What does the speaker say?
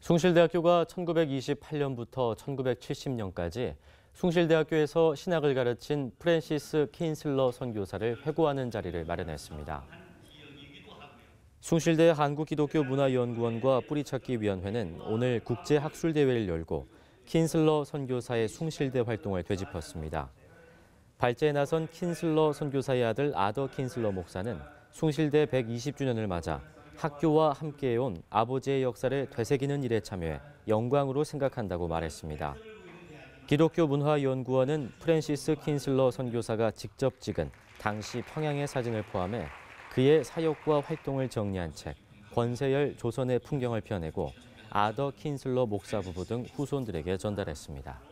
숭실대학교가 1928년부터 1970년까지 숭실대학교에서 신학을 가르친 프랜시스 킨슬러 선교사를 회고하는 자리를 마련했습니다. 숭실대 한국기독교문화연구원과 뿌리찾기위원회는 오늘 국제학술대회를 열고 킨슬러 선교사의 숭실대 활동을 되짚었습니다. 발제에 나선 킨슬러 선교사의 아들 아더 킨슬러 목사는 숭실대 120주년을 맞아 학교와 함께해온 아버지의 역사를 되새기는 일에 참여해 영광으로 생각한다고 말했습니다. 기독교문화연구원은 프랜시스 킨슬러 선교사가 직접 찍은 당시 평양의 사진을 포함해 그의 사역과 활동을 정리한 책, 권세열 조선의 풍경을 펴내고 아더 킨슬러 목사 부부 등 후손들에게 전달했습니다.